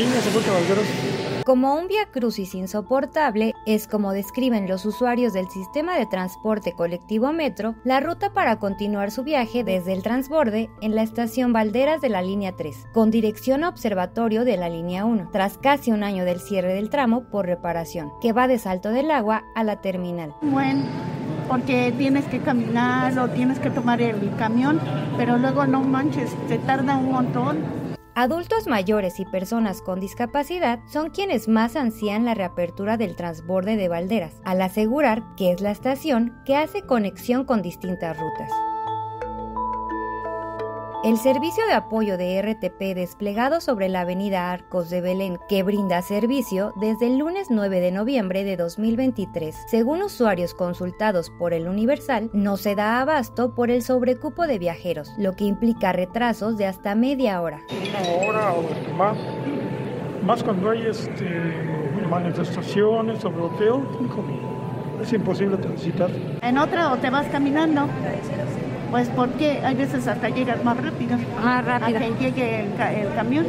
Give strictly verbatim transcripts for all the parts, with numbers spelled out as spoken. Línea soporta Balderas. Como un vía crucis insoportable, es como describen los usuarios del sistema de transporte colectivo Metro la ruta para continuar su viaje desde el transborde en la estación Balderas de la línea tres, con dirección a Observatorio de la línea uno, tras casi un año del cierre del tramo por reparación, que va de Salto del Agua a la terminal. Bueno, porque tienes que caminar o tienes que tomar el camión, pero luego no manches, te tarda un montón. Adultos mayores y personas con discapacidad son quienes más ansían la reapertura del transborde de Balderas, al asegurar que es la estación que hace conexión con distintas rutas. El servicio de apoyo de R T P desplegado sobre la avenida Arcos de Belén, que brinda servicio desde el lunes nueve de noviembre de dos mil veintitrés, según usuarios consultados por El Universal, no se da abasto por el sobrecupo de viajeros, lo que implica retrasos de hasta media hora. Una hora o más, más cuando hay este, manifestaciones o bloqueo, es imposible transitar. En otra o te vas caminando. Pues porque hay veces hasta llegas más rápido, más rápido. A que llegue el, ca el camión.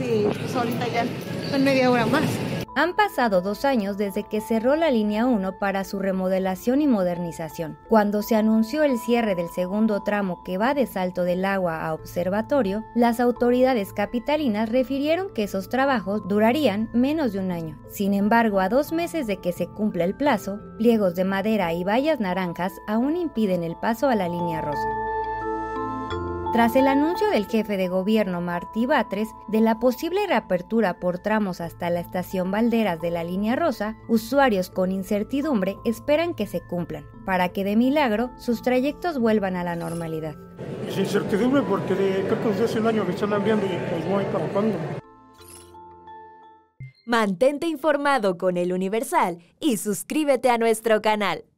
Sí, pues ahorita ya son media hora más. Han pasado dos años desde que cerró la línea uno para su remodelación y modernización. Cuando se anunció el cierre del segundo tramo que va de Salto del Agua a Observatorio, las autoridades capitalinas refirieron que esos trabajos durarían menos de un año. Sin embargo, a dos meses de que se cumpla el plazo, pliegos de madera y vallas naranjas aún impiden el paso a la línea rosa. Tras el anuncio del jefe de gobierno Martí Batres de la posible reapertura por tramos hasta la estación Balderas de la línea rosa, usuarios con incertidumbre esperan que se cumplan, para que de milagro sus trayectos vuelvan a la normalidad. Es incertidumbre porque creo que desde hace un año que están abriendo y pues no hay trabajando. Mantente informado con El Universal y suscríbete a nuestro canal.